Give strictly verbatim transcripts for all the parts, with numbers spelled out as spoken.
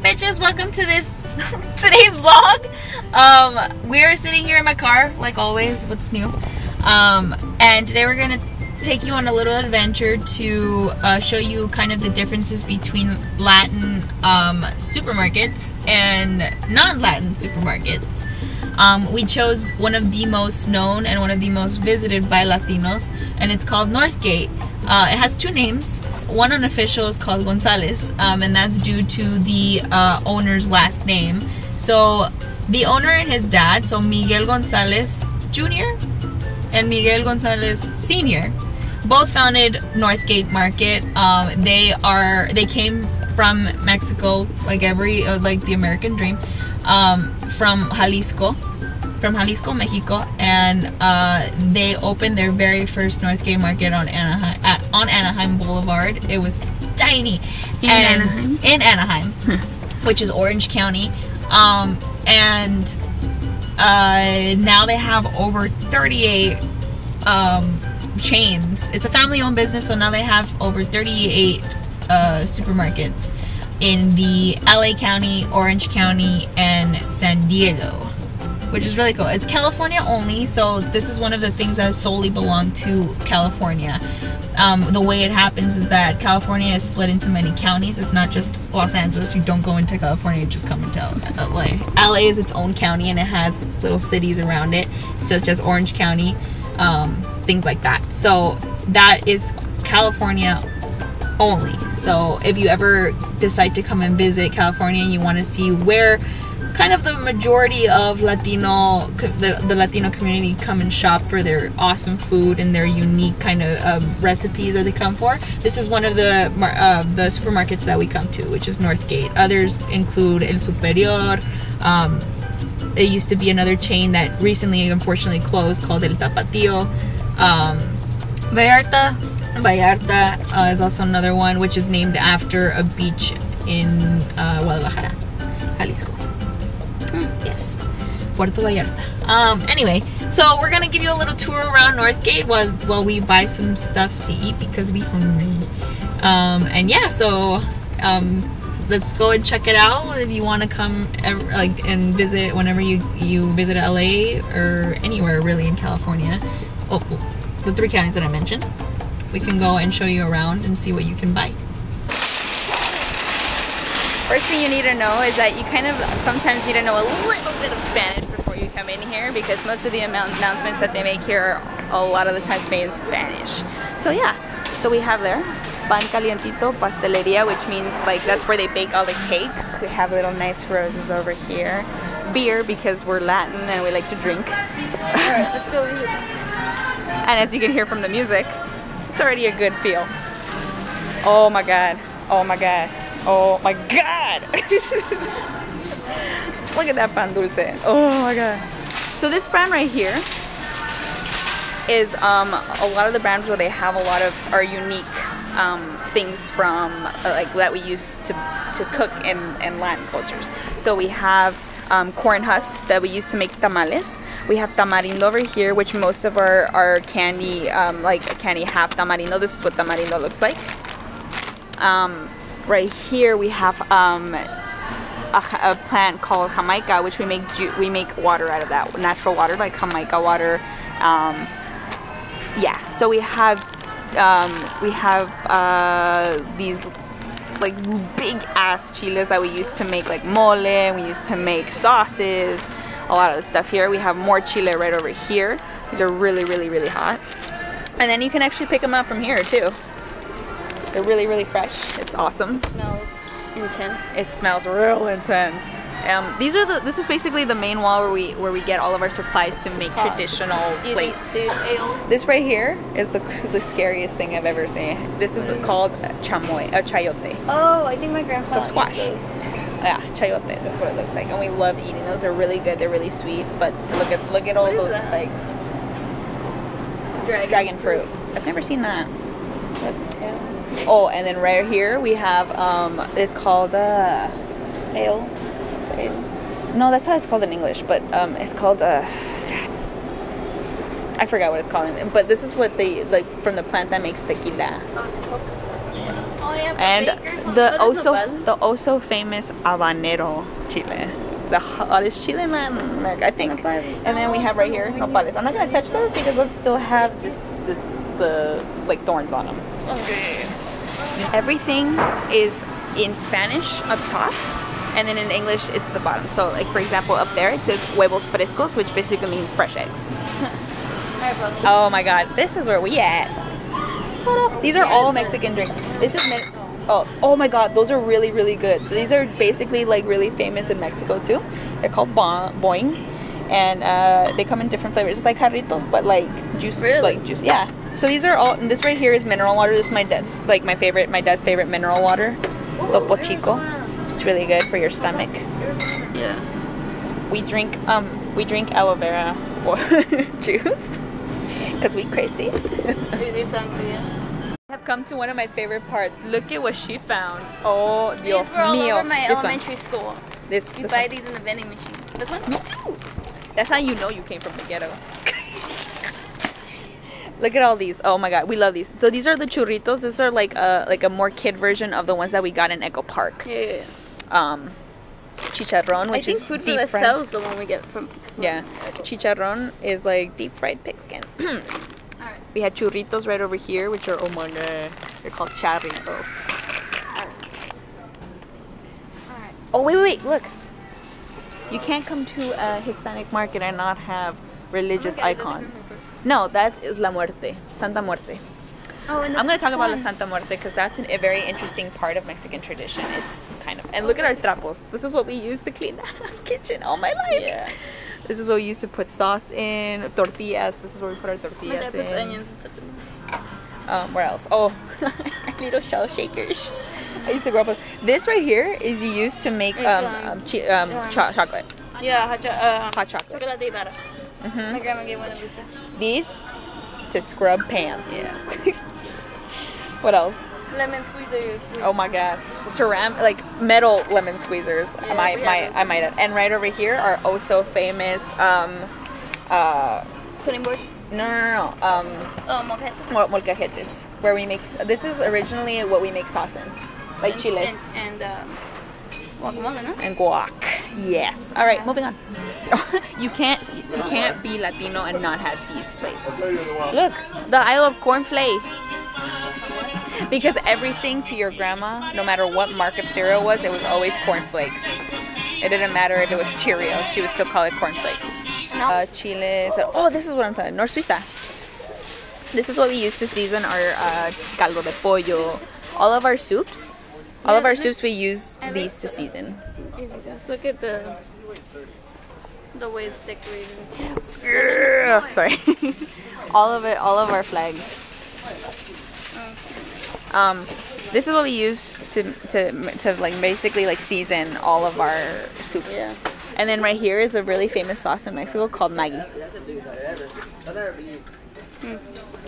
up, bitches? Welcome to this today's vlog. Um we are sitting here in my car like always. What's new? Um and today we're gonna take you on a little adventure to uh, show you kind of the differences between Latin um supermarkets and non-Latin supermarkets. Um, we chose one of the most known and one of the most visited by Latinos, and it's called Northgate. Uh, it has two names. One unofficial is called Gonzalez, um, and that's due to the uh, owner's last name. So the owner and his dad, so Miguel Gonzalez Junior and Miguel Gonzalez Senior, both founded Northgate Market. Um, they are they came from Mexico, like every like the American dream. Um, from Jalisco, from Jalisco, Mexico, and uh, they opened their very first Northgate Market on Anaheim at, on Anaheim Boulevard. It was tiny, in and Anaheim. in Anaheim, huh. which is Orange County, um, and uh, now they have over thirty-eight um, chains. It's a family-owned business, so now they have over thirty-eight uh, supermarkets in the L A County, Orange County, and San Diego, which is really cool. It's California only, so this is one of the things that solely belong to California. Um, the way it happens is that California is split into many counties. It's not just Los Angeles. You don't go into California, you just come into L A. L A is its own county, and it has little cities around it, such as Orange County, um, things like that. So that is California only. So if you ever decide to come and visit California and you want to see where kind of the majority of Latino, the, the Latino community come and shop for their awesome food and their unique kind of uh, recipes that they come for, this is one of the uh, the supermarkets that we come to, which is Northgate. Others include El Superior. Um, it used to be another chain that recently unfortunately closed called El Tapatío. Um, Vallarta. Vallarta uh, is also another one, which is named after a beach in uh, Guadalajara, Jalisco. Mm. Yes, Puerto Vallarta. Um, anyway, so we're gonna give you a little tour around Northgate while while we buy some stuff to eat because we hungry. Um, and yeah, so um, let's go and check it out. If you want to come ever, like and visit whenever you you visit L A or anywhere really in California, oh, oh the three counties that I mentioned. We can go and show you around and see what you can buy. First thing you need to know is that you kind of sometimes need to know a little bit of Spanish before you come in here because most of the announcements that they make here are a lot of the times made in Spanish. So yeah, so we have there pan calientito, pasteleria, which means like that's where they bake all the cakes. We have little nice roses over here. Beer because we're Latin and we like to drink. All right, let's go in here. And as you can hear from the music, it's already a good feel. Oh my god. Oh my god. Oh my god. Look at that pan dulce. Oh my god. So this brand right here is um, a lot of the brands where they have a lot of are unique um, things from uh, like that we use to, to cook in, in Latin cultures. So we have Um, corn husks that we use to make tamales. We have tamarindo over here, which most of our, our candy, um, like candy half tamarindo. This is what tamarindo looks like. Um, right here we have um, a, a plant called Jamaica, which we make ju we make water out of that, natural water like Jamaica water. Um, yeah, so we have um, we have uh, these like big ass chiles that we used to make like mole, we used to make sauces, a lot of the stuff here. We have more chile right over here. These are really, really, really hot. And then you can actually pick them up from here too. They're really, really fresh. It's awesome. It smells intense. It smells real intense. Um, these are the, this is basically the main wall where we, where we get all of our supplies to make traditional plates. This right here is the, the scariest thing I've ever seen. This is called chamoy, or chayote. Oh, I think my grandpa. So squash. Yeah, chayote, that's what it looks like. And we love eating those. They're really good, they're really sweet, but look at, look at all those spikes. Dragon, Dragon fruit. fruit. I've never seen that. But, yeah. Oh, and then right here we have, um, it's called, uh, ale. No, that's how it's called in English, but um, it's called, uh, God. I forgot what it's called, but this is what they, like, from the plant that makes tequila. Oh, it's coca. and the also the also famous habanero chile, the hottest chile in Latin America, I think. And then we have right here nopales. I'm not gonna touch those because those still have this this the like thorns on them. Okay. Everything is in Spanish up top, and then in English it's at the bottom. So like for example up there it says huevos frescos, which basically means fresh eggs. Oh my god, this is where we at. These are all Mexican drinks. This is me oh oh my god, those are really really good. These are basically like really famous in Mexico too. They're called boing, and uh, they come in different flavors. It's like jarritos but like juice, really? Like juice. Yeah. So these are all. And this right here is mineral water. This is my dad's like my favorite, my dad's favorite mineral water, Topo Chico. It's really good for your stomach. Yeah. We drink um we drink aloe vera juice. Cause we crazy. I have come to one of my favorite parts. Look at what she found. Oh, Dios these were all mío. Over my this elementary one. School. This. You this buy one. These in the vending machine. This one. Me too. That's how you know you came from the ghetto. Look at all these. Oh my god, we love these. So these are the churritos. These are like a like a more kid version of the ones that we got in Echo Park. Yeah. yeah, yeah. Um, chicharrón, which I think is food for the cell is the one we get from. from yeah, chicharrón is like deep fried pig skin. All right. We had churritos right over here, which are oh my god, they're called charritos. All right. All right. Oh wait, wait, wait, look. You can't come to a Hispanic market and not have religious okay, icons. No, that is La Muerte, Santa Muerte. Oh, and I'm going to talk fun. about La Santa Muerte because that's an, a very interesting part of Mexican tradition. It's kind of... And look at our trapos. This is what we use to clean the kitchen all my life. Yeah. This is what we used to put sauce in, tortillas. This is where we put our tortillas my dad in. Puts onions and stuff in this. Um, where else? Oh, little shell shakers. I used to grow up with... This right here is used to make um, um, che um, cho chocolate. Yeah, hot, cho uh, hot chocolate. Chocolate de Ibarra. Mm-hmm. My grandma gave one of these. These to scrub pants. Yeah. What else? Lemon squeezers. Oh my god, ceramic, like metal lemon squeezers. Yeah, my, my, I might. Have. And right over here are also famous. Um, uh, Pudding boards. No, no, no. Um, oh, molcajetes. Mol molcajetes, where we make. This is originally what we make sauce in, like and, chiles. And, and um, guacamole, no? And guac. Yes. All right, moving on. You can't you can't be Latino and not have these plates. Look, the Isle of Cornflakes. Because everything to your grandma, no matter what mark of cereal was, it was always cornflakes. It didn't matter if it was Cheerios, she would still call it cornflakes. Uh, chiles. Oh, this is what I'm talking about. North Suiza. This is what we used to season our uh, caldo de pollo. All of our soups. All of our soups we use these to season. Look at the... The way it's decorated. Yeah. Sorry. all of it, all of our flags. Um, this is what we use to, to, to like basically like season all of our soups. Yeah. And then right here is a really famous sauce in Mexico called Maggi. Mm.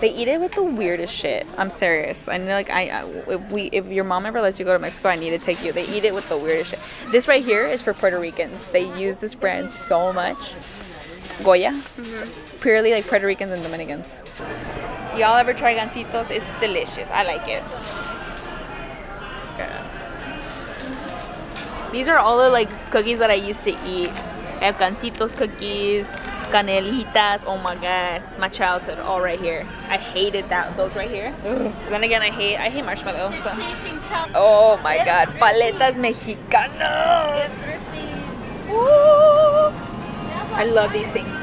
They eat it with the weirdest shit. I'm serious. I know, like, I, I if we if your mom ever lets you go to Mexico, I need to take you. They eat it with the weirdest shit. This right here is for Puerto Ricans. They use this brand so much. Goya, mm-hmm. So purely like Puerto Ricans and Dominicans. Y'all ever try Gancitos? It's delicious. I like it. Okay. These are all the like cookies that I used to eat. I have Gancitos cookies. Canelitas, oh my god, my childhood, all right here. I hated that, those right here. Ugh. Then again, I hate, I hate marshmallows. So. Oh my Get god, thrifty. Paletas mexicanas. Woo! I love these things.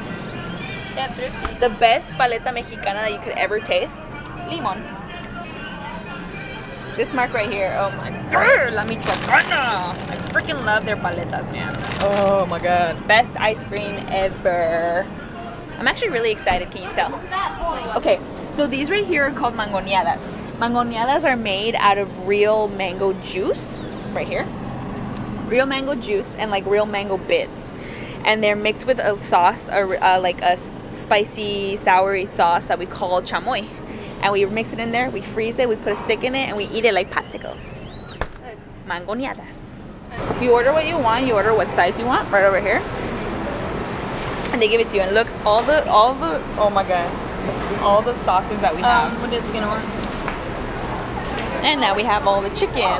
The best paleta mexicana that you could ever taste, limon. This mark right here, oh my god, La Michoacana. I freaking love their paletas, man. Oh my god. Best ice cream ever. I'm actually really excited, can you tell? Okay, so these right here are called mangoneadas. Mangoneadas are made out of real mango juice, right here. Real mango juice and like real mango bits. And they're mixed with a sauce, or uh, like a spicy, soury sauce that we call chamoy. And we mix it in there, we freeze it, we put a stick in it, and we eat it like popsicles. Mangoneadas. You order what you want, you order what size you want, right over here. And they give it to you. And look, all the, all the, oh my god. All the sauces that we have. Um, what is it gonna work? And now we have all the chicken.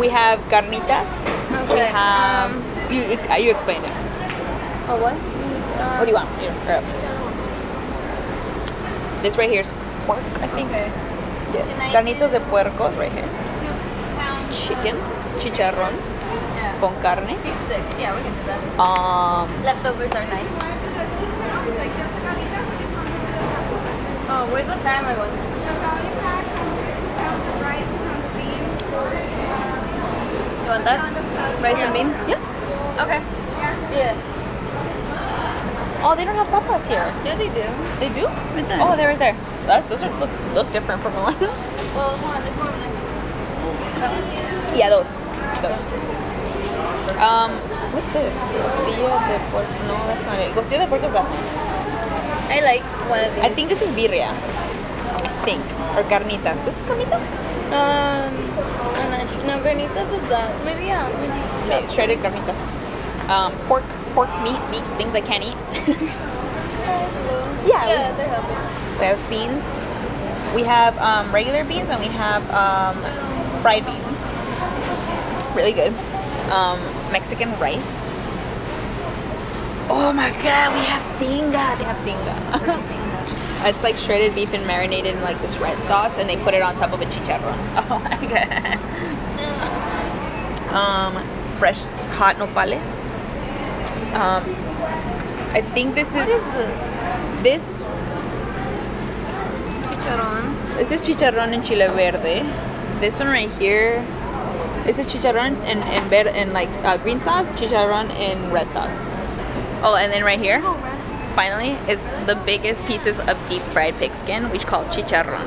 We have carnitas. Okay. We have... Um, you, you explain it. Oh, what? Uh, what do you want? Here, grab. This right here is pork, I think. Okay. Yes. Carnitas de puercos right here. Chicken. Chicharrón. Yeah. Con carne. Six, six. Yeah, we can do that. Um, Leftovers are nice. Oh, where's the family one? The family pack comes with two pounds of rice, two pounds of beans. You want that? Rice and beans? Yeah. Okay. Yeah. Oh, they don't have papas here. Yeah, they do. They do? Right there. Oh, they're right there. That's, those are, look, look different from the one. Well, hold on, there's one over there. Yeah, those. Those. Um, what's this? Costilla de porco. No, that's not it. Costilla de porco is that one. I like one of these. I think this is birria. I think. Or carnitas. This is carnita? Um, I'm not sure. No, carnitas is that. Maybe, yeah. Maybe. Maybe shredded carnitas. Um, pork. Pork, meat, meat, things I can't eat. yeah, yeah, they're helping. We have beans. We have um, regular beans and we have um, fried beans. Really good. Um, Mexican rice. Oh my god, we have tinga. They have tinga. It's like shredded beef and marinated in like this red sauce and they put it on top of a chicharron. Oh my god. um, fresh hot nopales. Um, I think this is, what is this? This chicharrón. This is chicharrón and chile verde. This one right here. This is chicharrón and and, ver and like uh, green sauce, chicharrón and red sauce. Oh, and then right here, finally, is the biggest pieces of deep fried pig skin, which called chicharrón.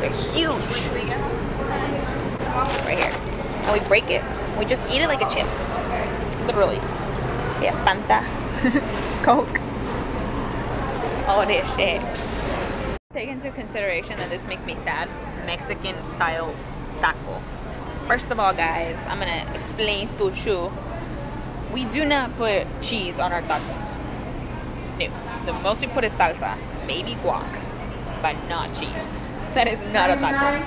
They're huge. Right here, and we break it. We just eat it like a chip. Literally. Yeah, Fanta, Coke, all this shit. Take into consideration that this makes me sad. Mexican style taco. First of all, guys, I'm gonna explain to you. We do not put cheese on our tacos. No, the most we put is salsa, maybe guac, but not cheese. That is not a taco.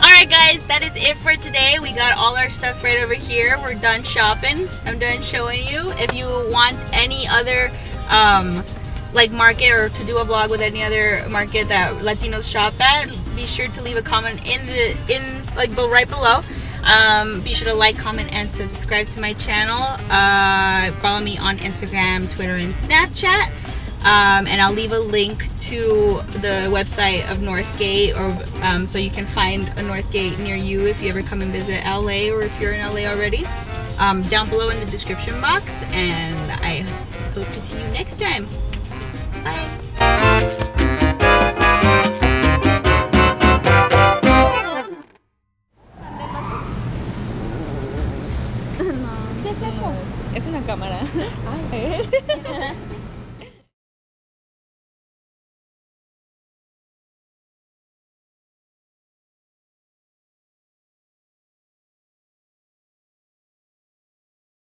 Alright guys, that is it for today. We got all our stuff right over here. We're done shopping. I'm done showing you. If you want any other um, like market or to do a vlog with any other market that Latinos shop at, be sure to leave a comment in the in like right below. Um, be sure to like, comment, and subscribe to my channel. Uh, follow me on Instagram, Twitter, and Snapchat. Um, and I'll leave a link to the website of Northgate, or um, so you can find a Northgate near you if you ever come and visit L A, or if you're in L A already, um, down below in the description box. And I hope to see you next time. Bye. Es una cámara.